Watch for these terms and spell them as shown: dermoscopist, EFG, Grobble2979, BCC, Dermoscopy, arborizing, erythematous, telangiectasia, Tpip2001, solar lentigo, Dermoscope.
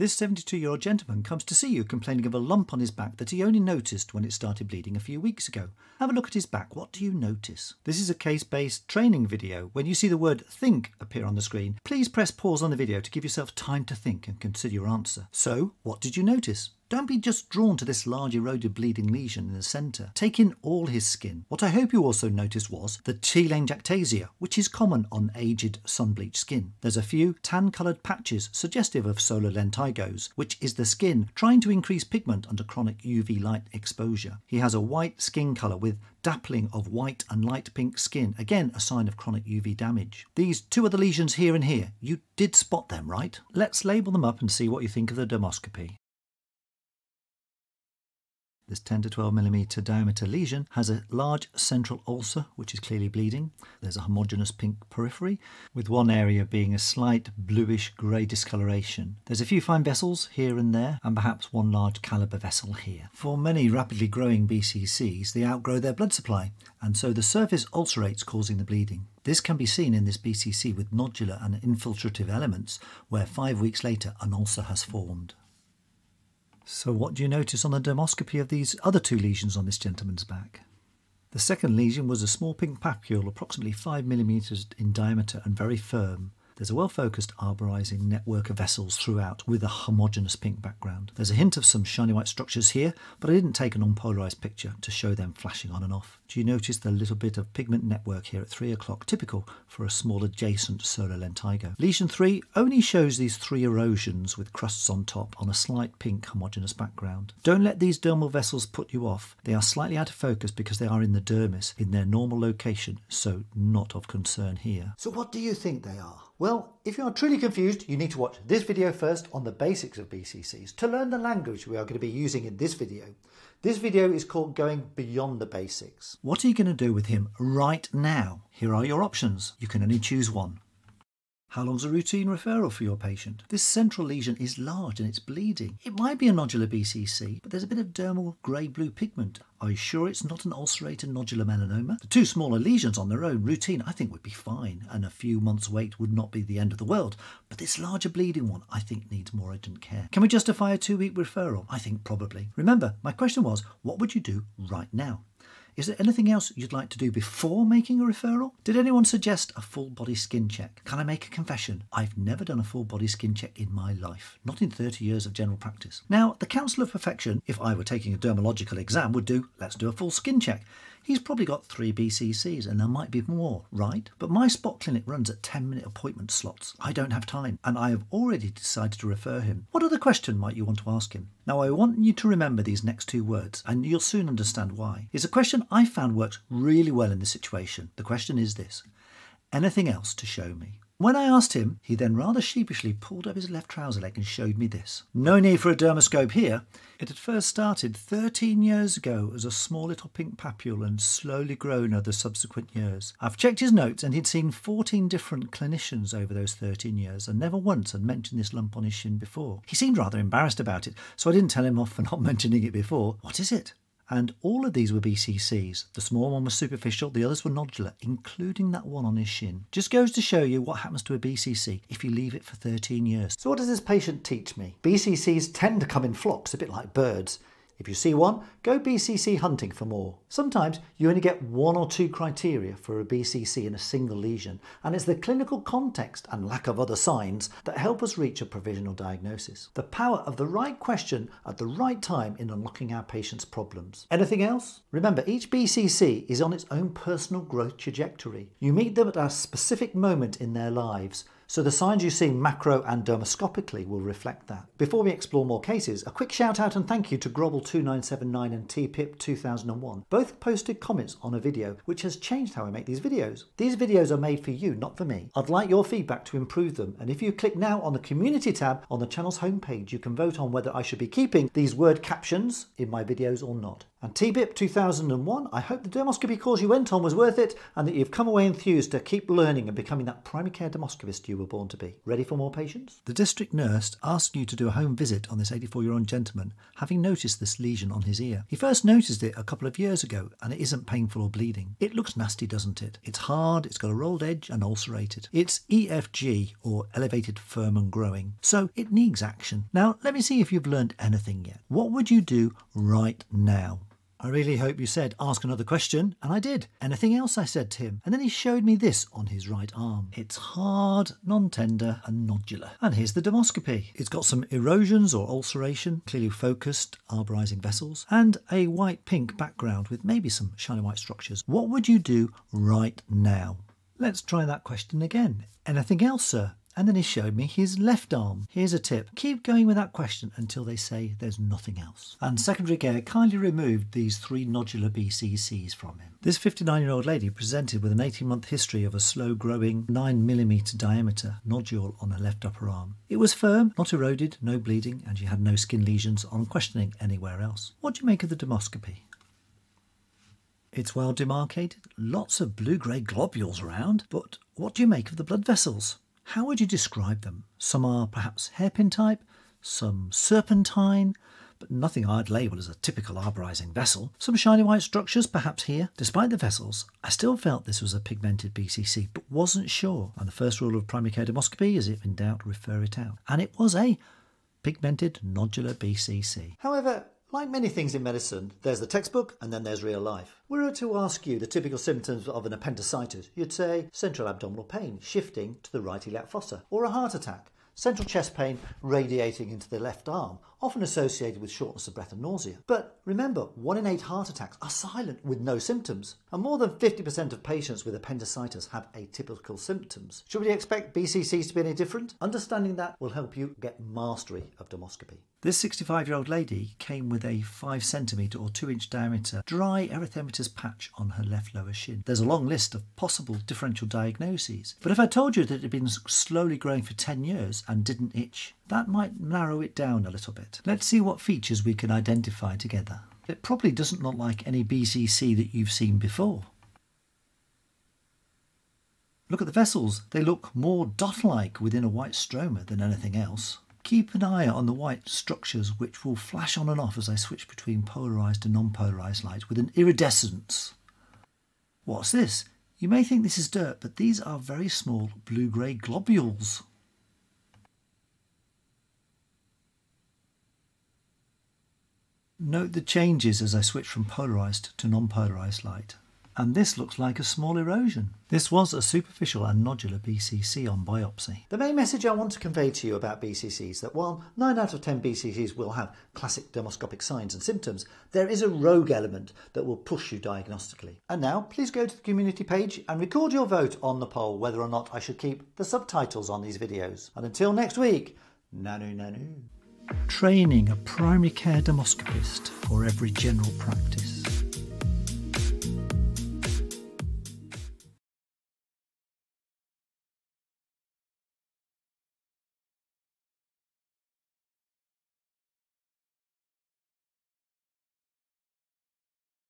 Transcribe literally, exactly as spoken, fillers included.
This seventy-two-year-old gentleman comes to see you complaining of a lump on his back that he only noticed when it started bleeding a few weeks ago. Have a look at his back. What do you notice? This is a case-based training video. When you see the word think appear on the screen, please press pause on the video to give yourself time to think and consider your answer. So, what did you notice? Don't be just drawn to this large eroded bleeding lesion in the centre. Take in all his skin. What I hope you also noticed was the telangiectasia, which is common on aged sun-bleached skin. There's a few tan-coloured patches suggestive of solar lentigos, which is the skin trying to increase pigment under chronic U V light exposure. He has a white skin colour with dappling of white and light pink skin, again a sign of chronic U V damage. These two other lesions here and here, you did spot them, right? Let's label them up and see what you think of the dermoscopy. This ten to twelve millimeter diameter lesion has a large central ulcer, which is clearly bleeding. There's a homogeneous pink periphery, with one area being a slight bluish grey discoloration. There's a few fine vessels here and there, and perhaps one large caliber vessel here. For many rapidly growing B C Cs, they outgrow their blood supply, and so the surface ulcerates, causing the bleeding. This can be seen in this B C C with nodular and infiltrative elements, where five weeks later an ulcer has formed. So what do you notice on the dermoscopy of these other two lesions on this gentleman's back? The second lesion was a small pink papule, approximately five millimetres in diameter and very firm. There's a well-focused arborizing network of vessels throughout with a homogeneous pink background. There's a hint of some shiny white structures here, but I didn't take an unpolarised picture to show them flashing on and off. Do you notice the little bit of pigment network here at three o'clock, typical for a small adjacent solar lentigo? Lesion three only shows these three erosions with crusts on top on a slight pink homogeneous background. Don't let these dermal vessels put you off. They are slightly out of focus because they are in the dermis, in their normal location, so not of concern here. So what do you think they are? Well, Well, if you are truly confused, you need to watch this video first on the basics of B C Cs to learn the language we are going to be using in this video. This video is called Going Beyond the Basics. What are you going to do with him right now? Here are your options. You can only choose one. How long's a routine referral for your patient? This central lesion is large and it's bleeding. It might be a nodular B C C, but there's a bit of dermal grey-blue pigment. Are you sure it's not an ulcerated nodular melanoma? The two smaller lesions on their own routine I think would be fine, and a few months wait would not be the end of the world, but this larger bleeding one I think needs more urgent care. Can we justify a two-week referral? I think probably. Remember, my question was, what would you do right now? Is there anything else you'd like to do before making a referral? Did anyone suggest a full body skin check? Can I make a confession? I've never done a full body skin check in my life, not in thirty years of general practice. Now, the Council of Perfection, if I were taking a dermatological exam, would do, let's do a full skin check. He's probably got three B C Cs and there might be more, right? But my spot clinic runs at ten minute appointment slots. I don't have time and I have already decided to refer him. What other question might you want to ask him? Now I want you to remember these next two words and you'll soon understand why. It's a question I found works really well in this situation. The question is this: anything else to show me? When I asked him, he then rather sheepishly pulled up his left trouser leg and showed me this. No need for a dermoscope here. It had first started thirteen years ago as a small little pink papule and slowly grown over the subsequent years. I've checked his notes and he'd seen fourteen different clinicians over those thirteen years and never once had mentioned this lump on his shin before. He seemed rather embarrassed about it, so I didn't tell him off for not mentioning it before. What is it? And all of these were B C Cs. The small one was superficial, the others were nodular, including that one on his shin. Just goes to show you what happens to a B C C if you leave it for thirteen years. So what does this patient teach me? B C Cs tend to come in flocks, a bit like birds. If you see one, go B C C hunting for more. Sometimes you only get one or two criteria for a B C C in a single lesion, and it's the clinical context and lack of other signs that help us reach a provisional diagnosis. The power of the right question at the right time in unlocking our patient's problems. Anything else? Remember, each B C C is on its own personal growth trajectory. You meet them at a specific moment in their lives, so the signs you see macro and dermoscopically will reflect that. Before we explore more cases, a quick shout out and thank you to Grobble two nine seven nine and T pip two thousand one. Both posted comments on a video which has changed how I make these videos. These videos are made for you, not for me. I'd like your feedback to improve them, and if you click now on the community tab on the channel's homepage, you can vote on whether I should be keeping these word captions in my videos or not. And Tpip two thousand one, I hope the dermoscopy course you went on was worth it and that you've come away enthused to keep learning and becoming that primary care dermoscopist you were born to be. Ready for more patients? The district nurse asked you to do a home visit on this eighty-four-year-old gentleman, having noticed this lesion on his ear. He first noticed it a couple of years ago and it isn't painful or bleeding. It looks nasty, doesn't it? It's hard, it's got a rolled edge and ulcerated. It's E F G, or elevated, firm and growing, so it needs action. Now, let me see if you've learned anything yet. What would you do right now? I really hope you said, ask another question, and I did. Anything else I said to him? And then he showed me this on his right arm. It's hard, non-tender and nodular. And here's the dermoscopy. It's got some erosions or ulceration, clearly focused arborizing vessels, and a white-pink background with maybe some shiny white structures. What would you do right now? Let's try that question again. Anything else, sir? And then he showed me his left arm. Here's a tip. Keep going with that question until they say there's nothing else. And secondary care kindly removed these three nodular B C Cs from him. This fifty-nine-year-old lady presented with an eighteen-month history of a slow-growing nine millimeter diameter nodule on her left upper arm. It was firm, not eroded, no bleeding, and she had no skin lesions on questioning anywhere else. What do you make of the dermoscopy? It's well demarcated, lots of blue-grey globules around, but what do you make of the blood vessels? How would you describe them? Some are perhaps hairpin type, some serpentine, but nothing I'd label as a typical arborizing vessel. Some shiny white structures perhaps here. Despite the vessels, I still felt this was a pigmented B C C, but wasn't sure. And the first rule of primary care dermoscopy is, if in doubt, refer it out. And it was a pigmented nodular B C C. However, like many things in medicine, there's the textbook and then there's real life. Were I to ask you the typical symptoms of an appendicitis, you'd say central abdominal pain shifting to the right iliac fossa, or a heart attack, central chest pain radiating into the left arm, often associated with shortness of breath and nausea. But remember, one in eight heart attacks are silent with no symptoms, and more than fifty percent of patients with appendicitis have atypical symptoms. Should we expect B C Cs to be any different? Understanding that will help you get mastery of dermoscopy. This sixty-five-year-old lady came with a five centimetre or two inch diameter dry erythematous patch on her left lower shin. There's a long list of possible differential diagnoses, but if I told you that it had been slowly growing for ten years and didn't itch, that might narrow it down a little bit. Let's see what features we can identify together. It probably doesn't look like any B C C that you've seen before. Look at the vessels. They look more dot-like within a white stroma than anything else. Keep an eye on the white structures, which will flash on and off as I switch between polarised and non-polarised light with an iridescence. What's this? You may think this is dirt, but these are very small blue-grey globules. Note the changes as I switch from polarised to non-polarised light. And this looks like a small erosion. This was a superficial and nodular B C C on biopsy. The main message I want to convey to you about B C Cs is that while nine out of ten B C Cs will have classic dermoscopic signs and symptoms, there is a rogue element that will push you diagnostically. And now, please go to the community page and record your vote on the poll whether or not I should keep the subtitles on these videos. And until next week, nanu nanu. Training a primary care dermoscopist for every general practice.